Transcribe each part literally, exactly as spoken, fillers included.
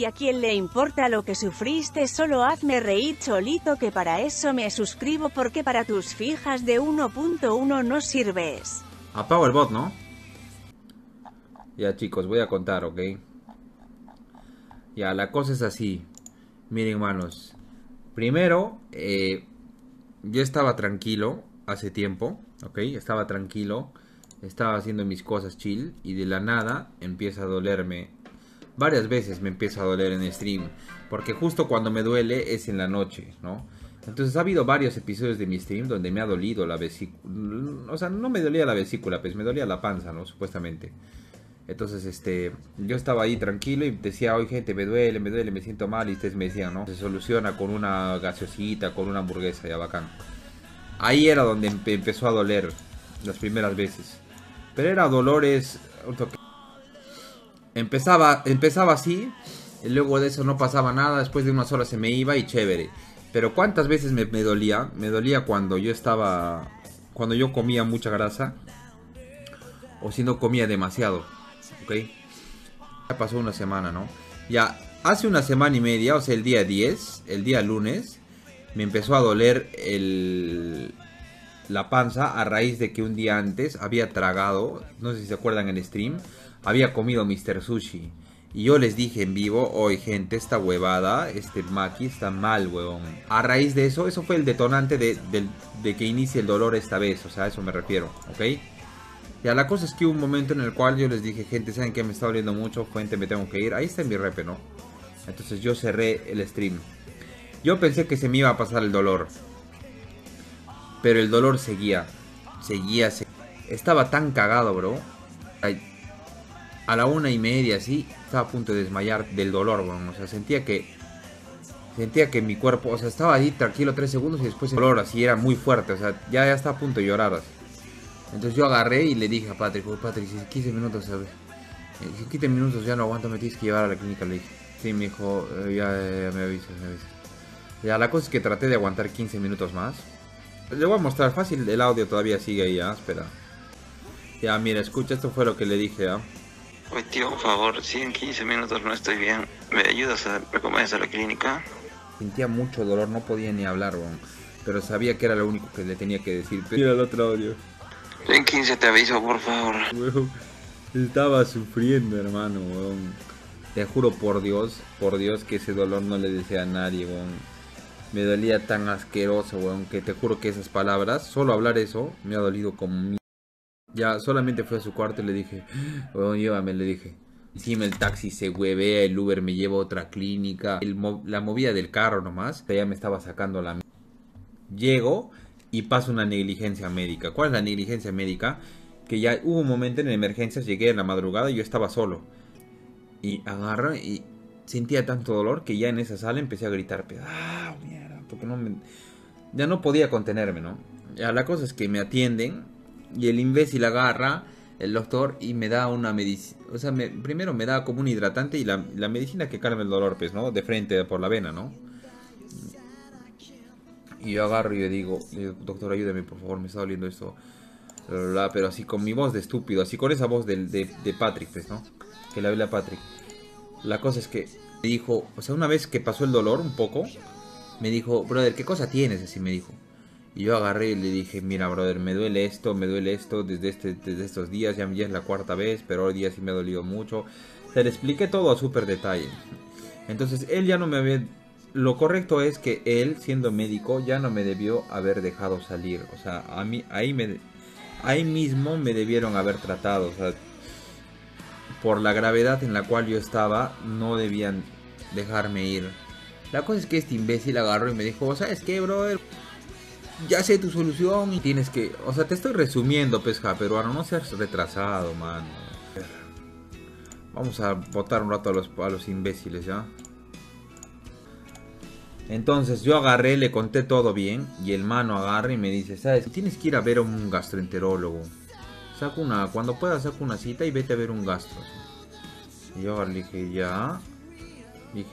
y a quién le importa lo que sufriste, solo hazme reír cholito, que para eso me suscribo, porque para tus fijas de uno punto uno no sirves. Apago el bot, ¿no? Ya chicos, voy a contar, ¿ok? Ya, la cosa es así. Miren, manos. Primero, eh, yo estaba tranquilo hace tiempo, ¿ok? Estaba tranquilo, estaba haciendo mis cosas chill y de la nada empieza a dolerme. Varias veces me empieza a doler en stream, porque justo cuando me duele es en la noche, ¿no? Entonces ha habido varios episodios de mi stream donde me ha dolido la vesícula. O sea, no me dolía la vesícula, pues me dolía la panza, ¿no? Supuestamente. Entonces, este, yo estaba ahí tranquilo y decía, oye gente, me duele, me duele, me siento mal. Y ustedes me decían, ¿no? Se soluciona con una gaseosita, con una hamburguesa, ya bacán. Ahí era donde empe empezó a doler las primeras veces. Pero era dolores... Empezaba, empezaba así, y luego de eso no pasaba nada, después de unas horas se me iba y chévere. Pero cuántas veces me, me dolía, me dolía cuando yo estaba... Cuando yo comía mucha grasa, o si no comía demasiado. ¿Ok? Ya pasó una semana, ¿no? Ya hace una semana y media, o sea, el día diez, el día lunes, me empezó a doler el, la panza a raíz de que un día antes había tragado, no sé si se acuerdan el stream, había comido míster Sushi. Y yo les dije en vivo, oye gente, esta huevada, este maki está mal, huevón. A raíz de eso, eso fue el detonante de, de, de que inicie el dolor esta vez, o sea, a eso me refiero, ¿ok? Ya, la cosa es que hubo un momento en el cual yo les dije, gente, ¿saben qué? Me está doliendo mucho, gente, me tengo que ir. Ahí está mi repe, ¿no? Entonces yo cerré el stream. Yo pensé que se me iba a pasar el dolor. Pero el dolor seguía. Seguía, seguía. Estaba tan cagado, bro. A la una y media, así, estaba a punto de desmayar del dolor, bro. O sea, sentía que... Sentía que mi cuerpo... O sea, estaba ahí tranquilo tres segundos y después el dolor así era muy fuerte. O sea, ya, ya estaba a punto de llorar así. Entonces yo agarré y le dije a Patrick, oh, Patrick, si quince minutos, ¿sabes? Si quince minutos ya no aguanto, me tienes que llevar a la clínica, le dije. Sí, me dijo, eh, ya, ya, ya me avisas, me avisas. Ya, la cosa es que traté de aguantar quince minutos más. Le voy a mostrar fácil, el audio todavía sigue ahí, ¿ah? ¿eh? Espera. Ya, mira, escucha, esto fue lo que le dije, ¿ah? ¿eh? Oye, tío, por favor, si en quince minutos no estoy bien, ¿me ayudas a recomendarme a la clínica? Sentía mucho dolor, no podía ni hablar, bon, pero sabía que era lo único que le tenía que decir. Mira el otro audio. En quince te aviso, por favor. Weón, estaba sufriendo, hermano, weón. Te juro por Dios, por Dios que ese dolor no le desea a nadie, weón. Me dolía tan asqueroso, weón, que te juro que esas palabras, solo hablar eso, me ha dolido como mierda. Ya, solamente fui a su cuarto y le dije, weón, llévame, le dije. Encima el taxi se huevea, el Uber me lleva a otra clínica. El mo la movida del carro nomás, ya me estaba sacando la mierda. Llego... Y pasa una negligencia médica. ¿Cuál es la negligencia médica? Que ya hubo un momento en emergencias, llegué en la madrugada y yo estaba solo. Y agarra y sentía tanto dolor que ya en esa sala empecé a gritar. ¡Ah, mierda! Porque no me... Ya no podía contenerme, ¿no? Ya, la cosa es que me atienden y el imbécil agarra, el doctor, y me da una medicina. O sea, me... primero me da como un hidratante y la, la medicina que calma el dolor, pues, ¿no? De frente, por la vena, ¿no? Y yo agarro y le digo, doctor, ayúdame, por favor, me está doliendo esto. Bla, bla, bla, pero así con mi voz de estúpido, así con esa voz de, de, de Patrick, pues, ¿no? Que le hablé a Patrick. La cosa es que me dijo, o sea, una vez que pasó el dolor un poco, me dijo, brother, ¿qué cosa tienes? Así me dijo. Y yo agarré y le dije, mira, brother, me duele esto, me duele esto desde, este, desde estos días. Ya, ya es la cuarta vez, pero hoy día sí me ha dolido mucho. Se le expliqué todo a súper detalle. Entonces, él ya no me había... Lo correcto es que él, siendo médico, ya no me debió haber dejado salir. O sea, a mí, ahí, me, ahí mismo me debieron haber tratado. O sea, por la gravedad en la cual yo estaba, no debían dejarme ir. La cosa es que este imbécil agarró y me dijo, ¿sabes qué, brother? Ya sé tu solución y tienes que... O sea, te estoy resumiendo, pesca peruano, no seas retrasado, mano. Vamos a botar un rato a los, a los imbéciles, ¿ya? Entonces yo agarré, le conté todo bien y el mano agarra y me dice, ¿sabes? Tienes que ir a ver a un gastroenterólogo. Saca una, cuando puedas saca una cita y vete a ver un gastro. Y yo le dije, ya. Dije,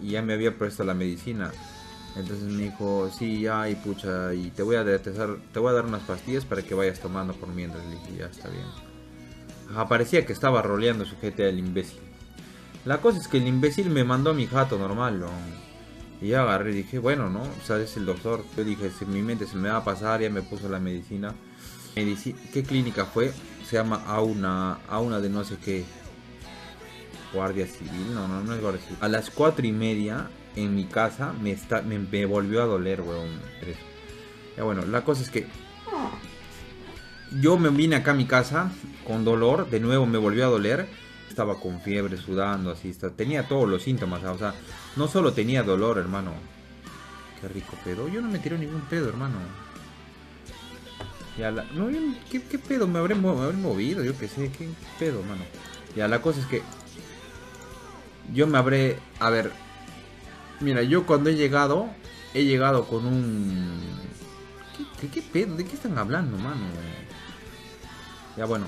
ya me había puesto la medicina. Entonces me dijo, sí, ya, y pucha, y te voy a detesar, te voy a dar unas pastillas para que vayas tomando por mientras. Le dije, ya, está bien. Ajá, parecía que estaba roleando su G T A el imbécil. La cosa es que el imbécil me mandó a mi gato normal, ¿no? Y ya agarré y dije, bueno, ¿no? O sea, es el doctor. Yo dije, si mi mente se me va a pasar, ya me puso la medicina. Medici ¿Qué clínica fue? Se llama Auna, Auna de no sé qué. Guardia Civil, no, no, no es Guardia Civil. A las cuatro y media en mi casa me, está, me, me volvió a doler, weón. Ya bueno, la cosa es que yo me vine acá a mi casa con dolor, de nuevo me volvió a doler. Estaba con fiebre, sudando, así, está. Tenía todos los síntomas, o sea, no solo tenía dolor, hermano. Qué rico pedo, yo no me tiré ningún pedo, hermano. Ya la... No, ¿qué, qué pedo? Me habré, me habré movido, yo qué sé, qué pedo, hermano. Ya, la cosa es que yo me habré... A ver, mira, yo cuando he llegado, he llegado con un... ¿Qué, qué, qué pedo? ¿De qué están hablando, mano? Ya, bueno.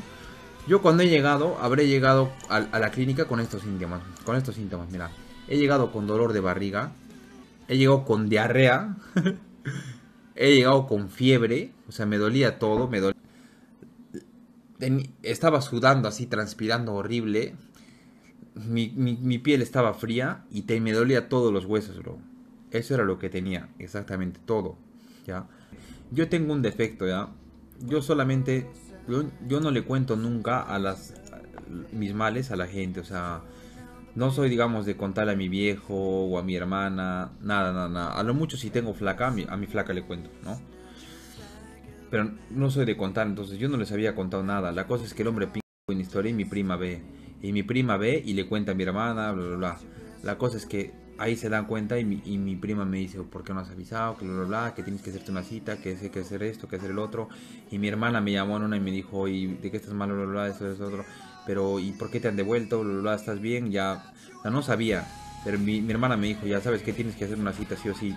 Yo cuando he llegado, habré llegado a, a la clínica con estos síntomas. Con estos síntomas, mira. He llegado con dolor de barriga. He llegado con diarrea. He llegado con fiebre. O sea, me dolía todo. Me dolía. Ten... Estaba sudando así, transpirando horrible. Mi, mi, mi piel estaba fría y te, me dolía todos los huesos, bro. Eso era lo que tenía. Exactamente todo, ¿ya? Yo tengo un defecto, ¿ya? Yo solamente... Yo, yo no le cuento nunca a las mis males a la gente, o sea, no soy, digamos, de contarle a mi viejo o a mi hermana, nada, nada, nada. A lo mucho si tengo flaca, a mi, a mi flaca le cuento, ¿no? Pero no soy de contar, entonces yo no les había contado nada. La cosa es que el hombre pinta una historia y mi prima ve, y mi prima ve y le cuenta a mi hermana, bla, bla, bla. La cosa es que ahí se dan cuenta y mi, y mi prima me dice, ¿por qué no has avisado? Que bla, bla, bla, que tienes que hacerte una cita, que hay que hacer esto, que hacer el otro. Y mi hermana me llamó en una y me dijo, ¿y de qué estás mal? Bla, bla, bla, esto, esto, otro. Pero, ¿y por qué te han devuelto? Bla, bla, bla, ¿estás bien? Ya, ya no sabía. Pero mi, mi hermana me dijo, ya sabes que tienes que hacer una cita sí o sí.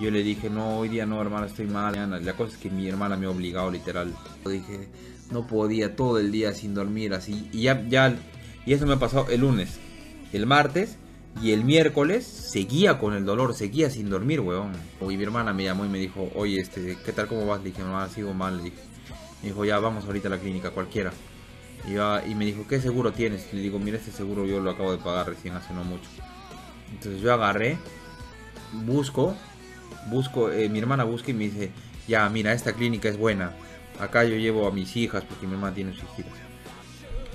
Yo le dije, no, hoy día no, hermana, estoy mal. La cosa es que mi hermana me ha obligado, literal. Yo dije, no podía todo el día sin dormir, así. Y ya, ya, y eso me ha pasado el lunes, el martes... Y el miércoles seguía con el dolor, seguía sin dormir, weón. Y mi hermana me llamó y me dijo, oye, este, ¿qué tal, cómo vas? Le dije, no, sigo mal, le dije. Me dijo, ya, vamos ahorita a la clínica, cualquiera. Y, yo, y me dijo, ¿qué seguro tienes? Le digo, mira, este seguro yo lo acabo de pagar recién, hace no mucho. Entonces yo agarré, busco, busco, eh, mi hermana busca y me dice, ya, mira, esta clínica es buena. Acá yo llevo a mis hijas, porque mi hermana tiene sus hijas.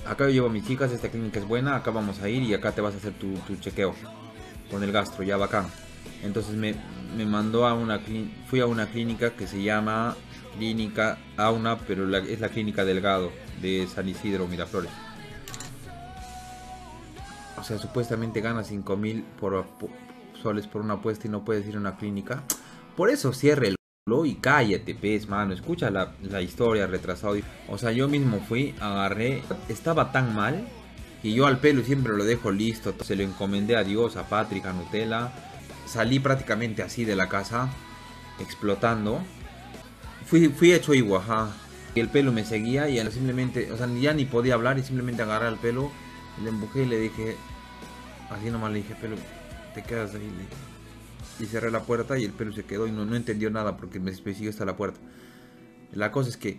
Acá yo llevo a mis chicas, esta clínica es buena, acá vamos a ir y acá te vas a hacer tu, tu chequeo con el gastro, ya bacán. Entonces me, me mandó a una clínica, fui a una clínica que se llama Clínica Auna, pero la, es la clínica Delgado de San Isidro, Miraflores. O sea, supuestamente gana cinco mil por, por, soles por una apuesta y no puedes ir a una clínica. Por eso cierre el... Y cállate, pez, mano, escucha la, la historia, retrasado. O sea, yo mismo fui, agarré, estaba tan mal que yo al pelo siempre lo dejo listo. Se lo encomendé a Dios, a Patrick, a Nutella. Salí prácticamente así de la casa, explotando. Fui, fui hecho iguajá. Y el pelo me seguía y simplemente, o sea, ya ni podía hablar y simplemente agarré el pelo. Le empujé y le dije, así nomás le dije, pelo, te quedas ahí, le dije. Y cerré la puerta y el pelo se quedó y no, no entendió nada porque me siguió hasta la puerta. La cosa es que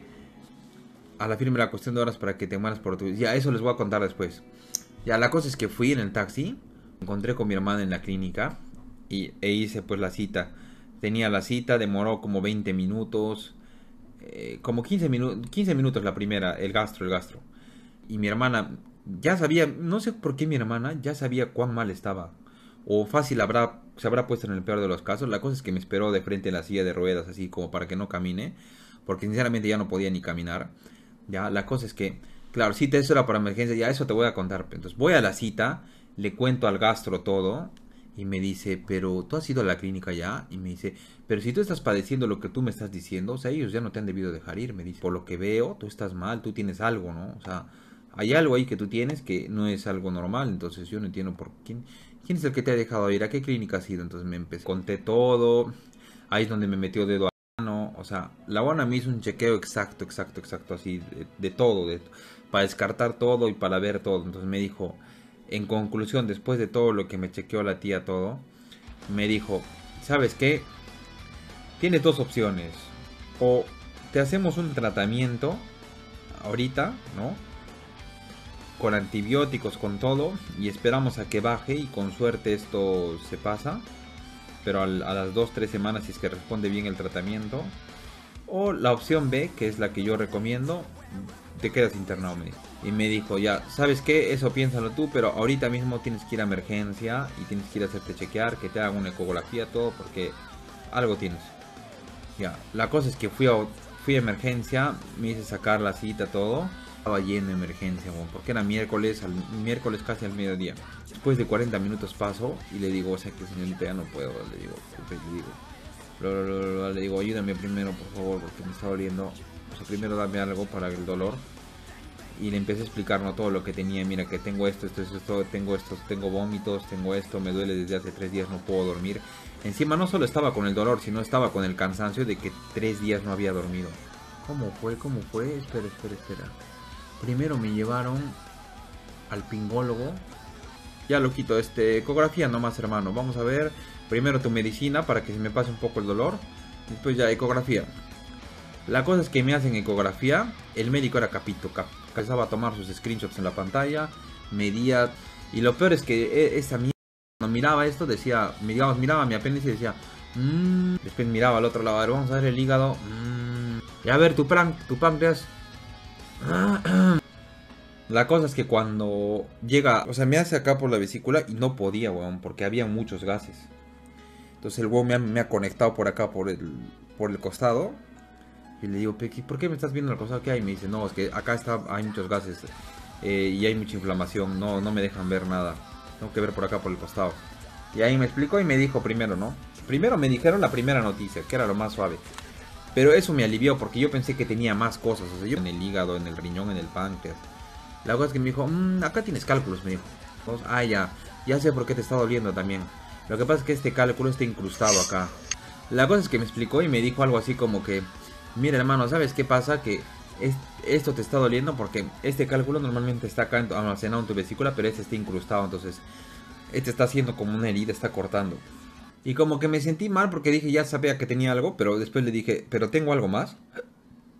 a la firme la cuestión de horas para que te mueras por tu... Ya, eso les voy a contar después. Ya, la cosa es que fui en el taxi, encontré con mi hermana en la clínica y, e hice pues la cita. Tenía la cita, demoró como veinte minutos, eh, como quince minutos la primera, el gastro, el gastro. Y mi hermana ya sabía, no sé por qué mi hermana ya sabía cuán mal estaba. O fácil habrá, se habrá puesto en el peor de los casos. La cosa es que me esperó de frente en la silla de ruedas, así como para que no camine, porque sinceramente ya no podía ni caminar. Ya, la cosa es que, claro, cita, eso era para emergencia, ya eso te voy a contar. Entonces voy a la cita, le cuento al gastro todo y me dice, pero tú has ido a la clínica ya. Y me dice, pero si tú estás padeciendo lo que tú me estás diciendo, o sea, ellos ya no te han debido dejar ir. Me dice, por lo que veo, tú estás mal, tú tienes algo, ¿no? O sea, hay algo ahí que tú tienes que no es algo normal. Entonces yo no entiendo por quién... ¿Quién es el que te ha dejado ir? ¿A qué clínica has ido? Entonces me empecé, conté todo. Ahí es donde me metió dedo a la mano. O sea, la Auna me hizo un chequeo exacto, exacto, exacto, así, de, de todo, de, para descartar todo y para ver todo. Entonces me dijo, en conclusión, después de todo lo que me chequeó la tía todo, me dijo, ¿sabes qué? Tienes dos opciones. O te hacemos un tratamiento ahorita, ¿no? con antibióticos, con todo, y esperamos a que baje y con suerte esto se pasa. Pero a las dos tres semanas, si es que responde bien el tratamiento. O la opción B, que es la que yo recomiendo, te quedas internado, me dijo. Y me dijo, ya, ¿sabes qué? Eso piénsalo tú, pero ahorita mismo tienes que ir a emergencia y tienes que ir a hacerte chequear, que te hagan una ecografía, todo, porque algo tienes. Ya, la cosa es que fui a, fui a emergencia, me hice sacar la cita, todo. Estaba lleno de emergencia, bueno, porque era miércoles, al, miércoles casi al mediodía. Después de cuarenta minutos paso y le digo, o sea que señorita ya no puedo, le digo, le digo, lo, lo, lo, lo, le digo, ayúdame primero por favor porque me está doliendo, o sea primero dame algo para el dolor. Y le empecé a explicar, ¿no?, todo lo que tenía, mira que tengo esto, esto, esto, esto, tengo esto, tengo vómitos, tengo esto, me duele desde hace tres días, no puedo dormir. Encima no solo estaba con el dolor, sino estaba con el cansancio de que tres días no había dormido. ¿Cómo fue? ¿Cómo fue? Espera, espera, espera. Primero me llevaron al pingólogo. Ya lo quito, este, ecografía nomás, hermano. Vamos a ver primero tu medicina para que se me pase un poco el dolor. Después ya ecografía. La cosa es que me hacen ecografía. El médico era Capito. Cap Empezaba a tomar sus screenshots en la pantalla. Medía. Y lo peor es que esa mierda, cuando miraba esto, decía, digamos, miraba mi apéndice y decía, mmm. Después miraba al otro lado. A ver, vamos a ver el hígado. Mmm. Y a ver tu, pan tu páncreas. La cosa es que cuando llega, o sea, me hace acá por la vesícula y no podía, weón, porque había muchos gases. Entonces el weón me ha, me ha conectado por acá, por el, por el costado. Y le digo, Pequi, ¿por qué me estás viendo el costado que hay? Y me dice, no, es que acá está, hay muchos gases eh, y hay mucha inflamación, no, no me dejan ver nada. Tengo que ver por acá, por el costado. Y ahí me explicó y me dijo primero, ¿no? Primero me dijeron la primera noticia, que era lo más suave. Pero eso me alivió porque yo pensé que tenía más cosas. O sea, yo en el hígado, en el riñón, en el páncreas. La cosa es que me dijo, mmm, acá tienes cálculos, me dijo. Entonces, ah, ya, ya sé por qué te está doliendo también. Lo que pasa es que este cálculo está incrustado acá. La cosa es que me explicó y me dijo algo así como que, mira hermano, ¿sabes qué pasa? Que es, esto te está doliendo porque este cálculo normalmente está acá almacenado en tu vesícula, pero este está incrustado, entonces este está haciendo como una herida, está cortando. Y como que me sentí mal porque dije, ya sabía que tenía algo, pero después le dije, pero tengo algo más.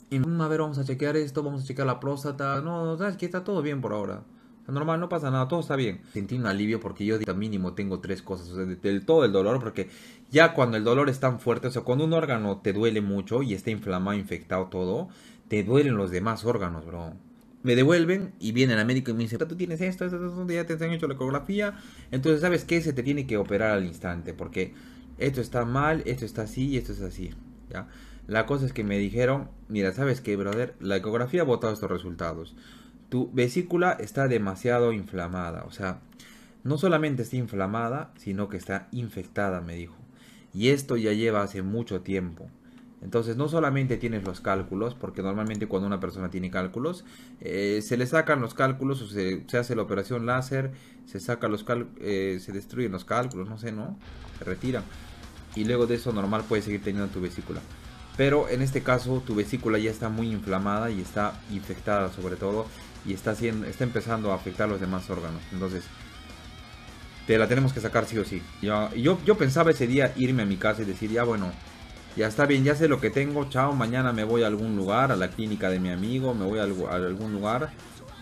Y a ver, vamos a chequear esto, vamos a chequear la próstata. No, no, sabes que está todo bien por ahora. Normal, no pasa nada, todo está bien. Sentí un alivio porque yo dije, mínimo tengo tres cosas. O sea, del todo el dolor, porque ya cuando el dolor es tan fuerte, o sea, cuando un órgano te duele mucho y está inflamado, infectado, todo, te duelen los demás órganos, bro. Me devuelven y viene el médico y me dice, tú tienes esto, esto, esto, ya te han hecho la ecografía, entonces sabes que se te tiene que operar al instante, porque esto está mal, esto está así y esto es así, ¿ya? La cosa es que me dijeron, mira, ¿sabes qué, brother? La ecografía ha botado estos resultados. Tu vesícula está demasiado inflamada, o sea, no solamente está inflamada, sino que está infectada, me dijo. Y esto ya lleva hace mucho tiempo. Entonces no solamente tienes los cálculos, porque normalmente cuando una persona tiene cálculos, eh, se le sacan los cálculos, o se, se hace la operación láser, se saca los cálculos, eh, se destruyen los cálculos, no sé, ¿no? Se retiran. Y luego de eso normal puedes seguir teniendo tu vesícula. Pero en este caso tu vesícula ya está muy inflamada y está infectada sobre todo, y está, siendo, está empezando a afectar los demás órganos. Entonces te la tenemos que sacar sí o sí. Yo, yo, yo pensaba ese día irme a mi casa y decir, ya bueno, ya está bien, ya sé lo que tengo, chao, mañana me voy a algún lugar, a la clínica de mi amigo, me voy a algún lugar,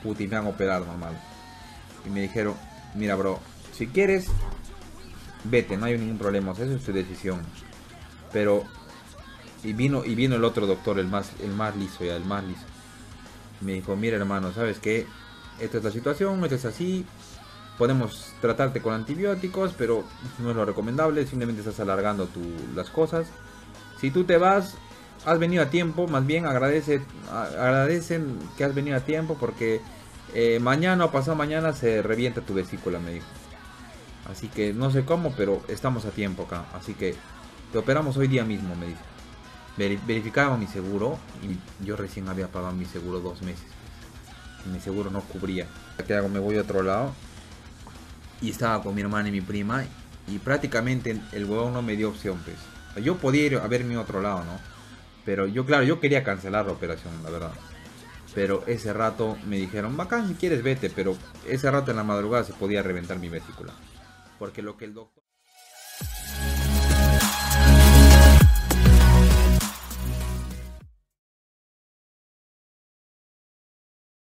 puta, y me han operado, normal. Y me dijeron, mira bro, si quieres, vete, no hay ningún problema, o sea, eso es tu decisión. Pero, y vino, y vino el otro doctor, el más, el más liso ya, el más liso. Me dijo, mira hermano, ¿sabes qué? Esta es la situación, esto es así, podemos tratarte con antibióticos, pero no es lo recomendable, simplemente estás alargando tu, las cosas. Si tú te vas, has venido a tiempo, más bien agradece, agradecen que has venido a tiempo porque eh, mañana o pasado mañana se revienta tu vesícula, me dijo. Así que no sé cómo, pero estamos a tiempo acá, así que te operamos hoy día mismo, me dijo. Ver, verificaba mi seguro y yo recién había pagado mi seguro dos meses. Mi seguro no cubría. ¿Qué hago? Me voy a otro lado y estaba con mi hermana y mi prima y prácticamente el huevón no me dio opción, pues. Yo podía ir a verme a otro lado, ¿no? Pero yo, claro, yo quería cancelar la operación, la verdad. Pero ese rato me dijeron, bacán, si quieres vete. Pero ese rato en la madrugada se podía reventar mi vesícula. Porque lo que el doctor...